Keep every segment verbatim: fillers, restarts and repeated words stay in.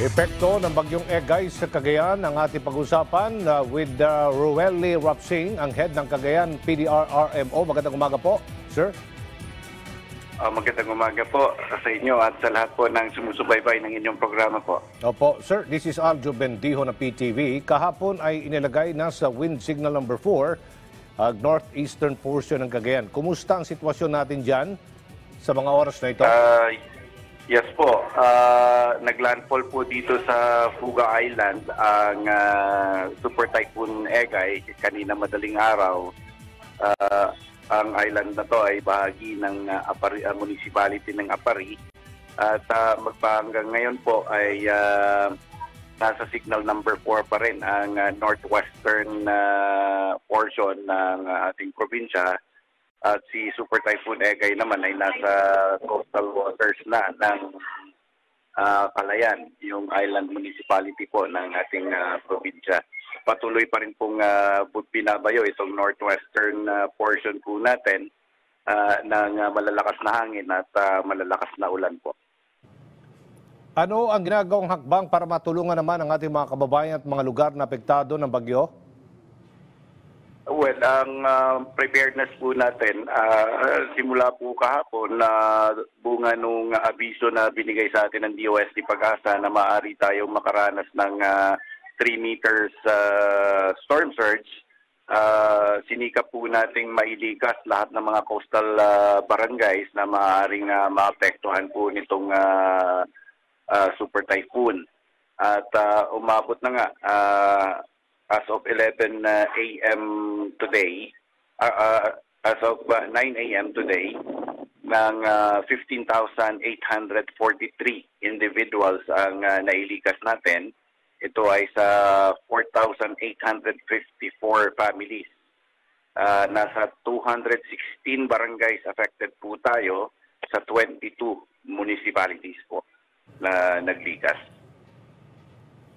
Epekto ng bagyong Egay sa Cagayan ang ating pag-usapan uh, with uh, Rueli Rapsing, ang head ng Cagayan P D R R M O. Magandang umaga po, sir. Uh, magandang umaga po sa inyo at sa lahat po ng sumusubaybay ng inyong programa po. Opo, sir. This is Arjo Bendijo na P T V. Kahapon ay inilagay na sa wind signal number four, uh, northeastern portion ng Cagayan. Kumusta ang sitwasyon natin dyan sa mga oras na ito? Uh, Yes po, uh, naglandfall po dito sa Fuga Island ang uh, Super Typhoon Egay kanina madaling araw. Uh, ang island na to ay bahagi ng uh, Aparri, uh, municipality ng Aparri. At uh, magpahanggang ngayon po ay uh, nasa signal number four pa rin ang uh, northwestern uh, portion ng uh, ating probinsya. At si Super Typhoon Egay naman ay nasa coastal waters na ng uh, Palayan, yung island municipality po ng ating uh, probinsya. Patuloy pa rin pong uh, binabayo itong northwestern uh, portion po natin uh, ng uh, malalakas na hangin at uh, malalakas na ulan po. Ano ang ginagawang hakbang para matulungan naman ang ating mga kababayan at mga lugar na apektado ng bagyo? Well, ang uh, preparedness po natin, uh, simula po kahapon na uh, bunga nung abiso na binigay sa atin ng D O S T Pag-asa na maaari tayong makaranas ng uh, three meters uh, storm surge, uh, sinikap po nating mailikas lahat ng mga coastal uh, barangays na maaaring uh, maapektuhan po nitong uh, uh, super typhoon. At uh, umabot na nga, uh, as of eleven A M today, uh, uh, as of nine A M today, ng uh, fifteen thousand eight hundred forty-three individuals ang uh, nailikas natin. Ito ay sa four thousand eight hundred fifty-four families. Uh, nasa two hundred sixteen barangays affected po tayo sa twenty-two municipalities po na naglikas.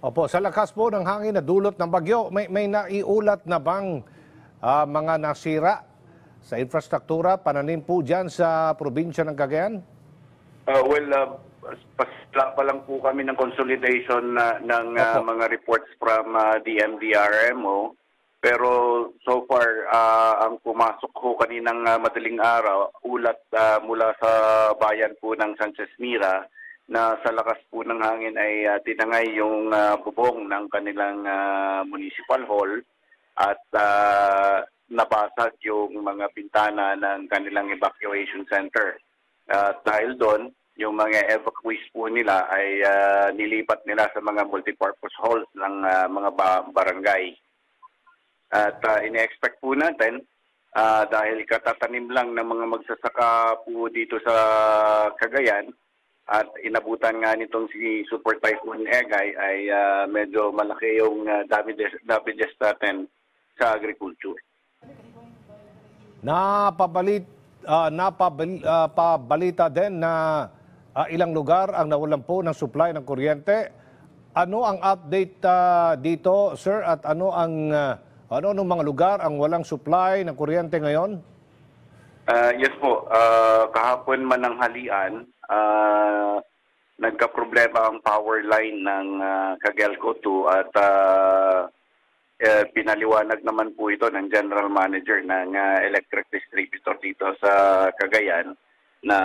Opo, sa lakas po ng hangin na dulot ng bagyo, may, may naiulat na bang uh, mga nasira sa infrastruktura, pananim po dyan sa probinsya ng Cagayan? Uh, well, uh, pasla pa lang po kami ng consolidation uh, ng uh, mga reports from uh, D M D R M O. Pero so far, uh, ang pumasok ko kaninang uh, madaling araw, ulat uh, mula sa bayan po ng Sanchez Mira, na sa lakas po ng hangin ay uh, tinangay yung uh, bubong ng kanilang uh, municipal hall at uh, nabasag yung mga pintana ng kanilang evacuation center. Uh, dahil doon, yung mga evacuees po nila ay uh, nilipat nila sa mga multipurpose halls ng uh, mga ba barangay. At uh, ine-expect po natin, uh, dahil katatanim lang ng mga magsasaka po dito sa Cagayan, at inabutan nga nitong si Super Typhoon Egay ay uh, medyo malaki yung uh, damages natin sa agriculture. Napabalit, uh, napabal, uh, pabalita din na uh, ilang lugar ang nawalan po ng supply ng kuryente. Ano ang update uh, dito, sir, at ano ang uh, ano ng mga lugar ang walang supply ng kuryente ngayon? Uh, yes po, uh, kahapon mananghalian, uh, nagka-problema ang power line ng uh, CAGELCO two at uh, eh, pinaliwanag naman po ito ng general manager ng uh, electric distributor dito sa Cagayan na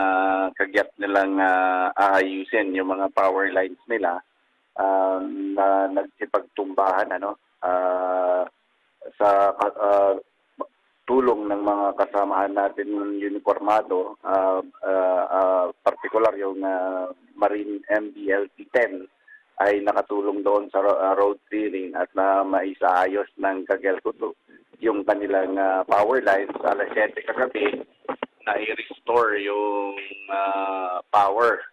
kagyat nilang uh, aayusin yung mga power lines nila uh, na nagsipagtumbahan ano, uh, sa uh, tulong ng mga kasamahan natin ng uniformado, uh, uh, uh, particular yung uh, Marine M B L T ten ay nakatulong doon sa uh, road clearing at na uh, maisaayos ng CAGELCO two yung kanilang uh, power lines sa alas siyete kagabi na i-restore yung uh, power.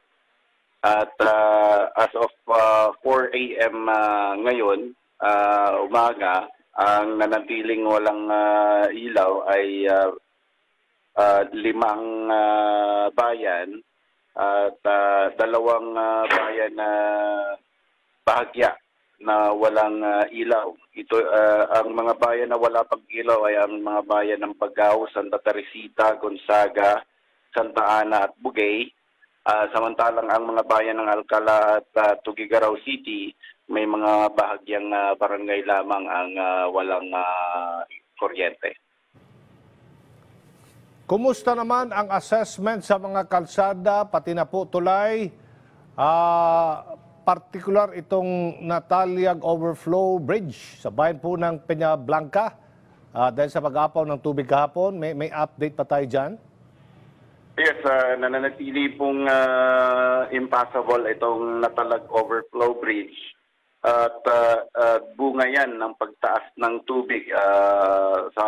At uh, as of uh, four A M uh, ngayon, uh, umaga, ang nanatiling walang uh, ilaw ay uh, uh, limang uh, bayan at uh, dalawang uh, bayan na bahagya na walang uh, ilaw. Ito, uh, ang mga bayan na wala pang ilaw ay ang mga bayan ng Baggao, Santa Teresita, Gonsaga, Santa Ana at Bugay. Uh, samantalang ang mga bayan ng Alcala at uh, Tugigaraw City, may mga bahagyang uh, barangay lamang ang uh, walang uh, kuryente. Kumusta naman ang assessment sa mga kalsada, pati na po tulay, uh, partikular itong Nataliag Overflow Bridge sa bayan po ng Pinablanca? Uh, dahil sa pag-apaw ng tubig kahapon, may, may update pa tayo dyan? Yes, uh, nananatili pong uh, impassable itong Nataliag Overflow Bridge. At uh, uh, bunga yan ng pagtaas ng tubig uh, sa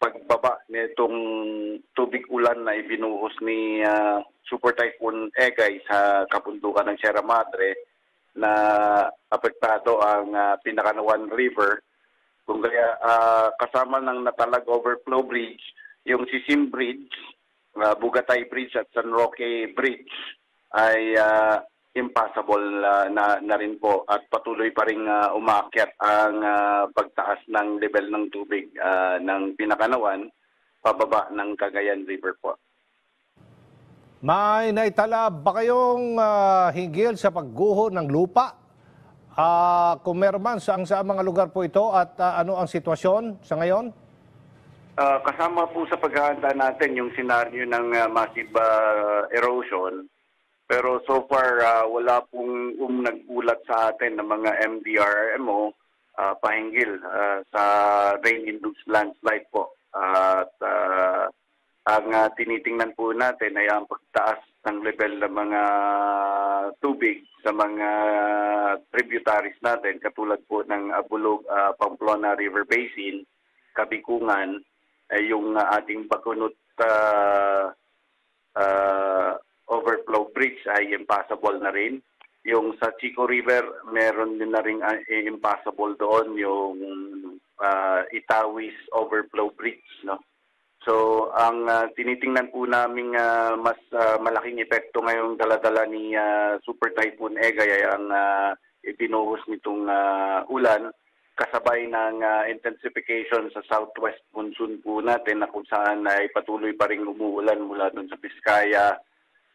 pagbaba nitong tubig ulan na ibinuhos ni uh, Super Typhoon Egay sa kapundukan ng Sierra Madre, na apektado ang uh, Pinacanauan River. Kung kaya uh, kasama ng Nataliag Overflow Bridge, yung Sisim Bridge, uh, Bugatay Bridge at San Roque Bridge ay uh, impassable uh, na, na rin po, at patuloy pa rin uh, umaakyat ang uh, pagtaas ng level ng tubig uh, ng Pinakanawan pababa ng Cagayan River po. May naitala ba kayong uh, hinggil sa pagguho ng lupa? Uh, kung meron man, saan sa mga lugar po ito at uh, ano ang sitwasyon sa ngayon? Uh, kasama po sa paghahanda natin yung senaryo ng uh, massive uh, erosion. Pero so far, uh, wala pong um, nag-ulat sa atin ng mga M D R R M O uh, pahinggil uh, sa rain-induced landslide po. Uh, at uh, ang uh, tinitingnan po natin ay ang pagtaas ng level ng mga tubig sa mga tributaries natin, katulad po ng Abulog, uh, Pamplona River Basin, Kabikungan, ay eh, yung uh, ating Bakunot uh, uh, Overflow Bridge ay impassable na rin. Yung sa Chico River, meron din na rin uh, impassable doon yung uh, Itawis Overflow Bridge, no? So, ang uh, tinitingnan po namin uh, mas uh, malaking epekto ngayong daladala ni uh, Super Typhoon Egay ay ang uh, ipinuhos nitong uh, ulan, kasabay ng uh, intensification sa southwest monsoon po natin, na kung saan ay patuloy pa rin umuulan mula doon sa Vizcaya,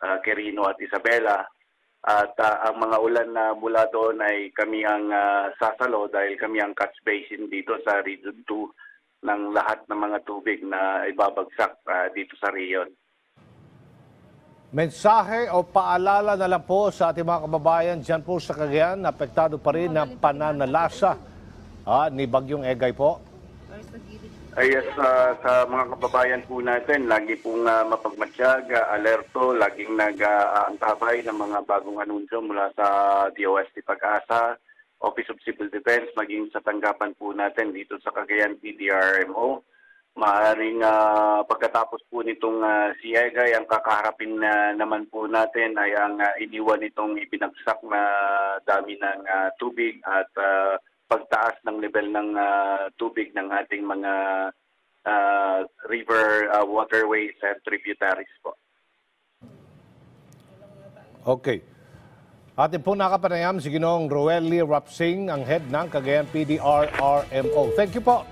uh, Quirino at Isabela. At uh, ang mga ulan na mula doon ay kami ang uh, sasalo dahil kami ang catch basin dito sa Region two ng lahat ng mga tubig na ibabagsak uh, dito sa rehiyon. Mensahe o paalala na lang po sa ating mga kababayan dyan po sa Cagayan, apektado pa rin ng pananalasa uh, ni Bagyong Egay po. Yes, uh, sa mga kababayan po natin, lagi pong uh, mapagmatsyag, uh, alerto, laging nag-aantabay uh, ng mga bagong anunsyo mula sa D O S T Pag-asa, Office of Civil Defense, maging sa tanggapan po natin dito sa Cagayan D M D R R M O. Maaring uh, pagkatapos po nitong uh, si Egay, ang kakaharapin na naman po natin ay ang uh, iniwan nitong ibinagsak na dami ng uh, tubig at uh, pagtaas ng level ng uh, tubig ng ating mga uh, river uh, waterways and tributaries po. Okay. Atin po nakapanayam si Ginoong Rueli Rapsing, ang head ng Cagayan P D R R M O. Thank you po.